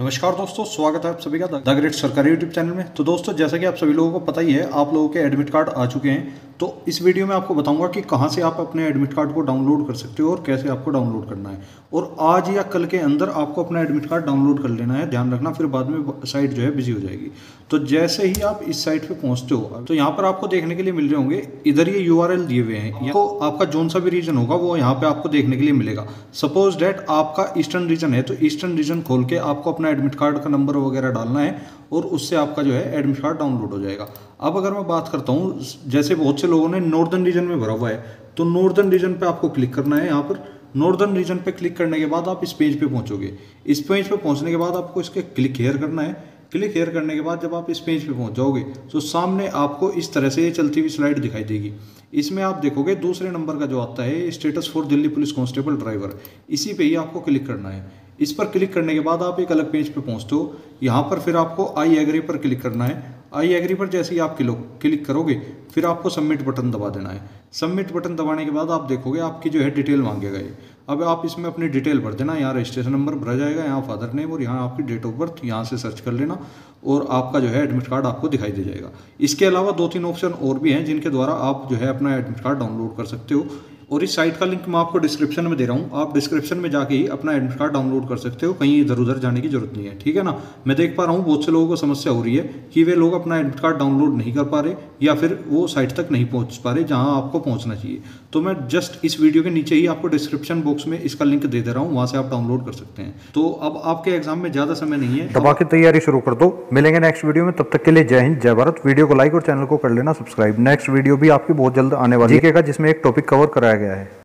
नमस्कार दोस्तों, स्वागत है आप सभी का द ग्रेट सरकारी यूट्यूब चैनल में। तो दोस्तों, जैसा कि आप सभी लोगों को पता ही है, आप लोगों के एडमिट कार्ड आ चुके हैं। तो इस वीडियो में आपको बताऊंगा कि कहां से आप अपने एडमिट कार्ड को डाउनलोड कर सकते हो और कैसे आपको डाउनलोड करना है। और आज या कल के अंदर आपको अपना एडमिट कार्ड डाउनलोड कर लेना है, ध्यान रखना, फिर बाद में साइट जो है बिजी हो जाएगी। तो जैसे ही आप इस साइट पर पहुँचते हो तो यहाँ पर आपको देखने के लिए मिल रहे होंगे, इधर ये URL दिए हुए हैं। तो आपका जोन सा भी रीजन होगा वो यहाँ पर आपको देखने के लिए मिलेगा। सपोज डैट आपका ईस्टर्न रीजन है तो ईस्टर्न रीजन खोल के आपको एडमिट कार्ड का नंबर वगैरह डालना है और उससे आपका जो है एडमिट कार्ड डाउनलोड हो जाएगा। अब अगर मैं बात करता हूँ, जैसे बहुत से लोगों ने नॉर्दर्न रीजन में भरा हुआ है तो नॉर्दर्न रीजन पे आपको क्लिक करना है। यहाँ पर नॉर्दर्न रीजन पे क्लिक करने के बाद आप इस पेज पे पहुँचोगे। इस पेज पे पहुँचने के बाद आपको इसके क्लिक हेयर करना है। क्लिक हेयर करने के बाद जब आप इस पेज पे पहुंच जाओगे तो सामने आपको इस तरह से ये चलती हुई स्लाइड दिखाई देगी। इसमें आप देखोगे दूसरे नंबर का जो आता है status for Delhi police constable driver, इसी पे ही आपको क्लिक करना है। इस पर क्लिक करने के बाद आप एक अलग पेज पे पहुंचते हो। यहाँ पर फिर आपको आई एग्री पर क्लिक करना है। आई एग्री पर जैसे ही आप क्लिक करोगे फिर आपको सबमिट बटन दबा देना है। सबमिट बटन दबाने के बाद आप देखोगे आपकी जो है डिटेल मांगेगा ये। अब आप इसमें अपनी डिटेल भर देना। यहाँ रजिस्ट्रेशन नंबर भरा जाएगा, यहाँ फादर नेम और यहाँ आपकी डेट ऑफ बर्थ, यहाँ से सर्च कर लेना और आपका जो है एडमिट कार्ड आपको दिखाई दे जाएगा। इसके अलावा 2-3 ऑप्शन और भी हैं जिनके द्वारा आप जो है अपना एडमिट कार्ड डाउनलोड कर सकते हो। और इस साइट का लिंक मैं आपको डिस्क्रिप्शन में दे रहा हूँ, आप डिस्क्रिप्शन में जाके ही अपना एडमिट कार्ड डाउनलोड कर सकते हो, कहीं इधर उधर जाने की जरूरत नहीं है, ठीक है ना। मैं देख पा रहा हूँ बहुत से लोगों को समस्या हो रही है कि वे लोग अपना एडमिट कार्ड डाउनलोड नहीं कर पा रहे या फिर वो साइट तक नहीं पहुँच पा रहे जहाँ आपको पहुँचना चाहिए। तो मैं जस्ट इस वीडियो के नीचे ही आपको डिस्क्रिप्शन बॉक्स में इसका लिंक दे रहा हूँ, वहाँ से आप डाउनलोड कर सकते हैं। तो अब आपके एग्जाम में ज़्यादा समय नहीं है, दबा के तैयारी शुरू कर दो। मिलेंगे नेक्स्ट वीडियो में, तब तक के लिए जय हिंद, जय भारत। वीडियो को लाइक और चैनल को कर लेना सब्सक्राइब। नेक्स्ट वीडियो भी आपकी बहुत जल्द आने वाली है जिसमें एक टॉपिक कवर कराया गया है।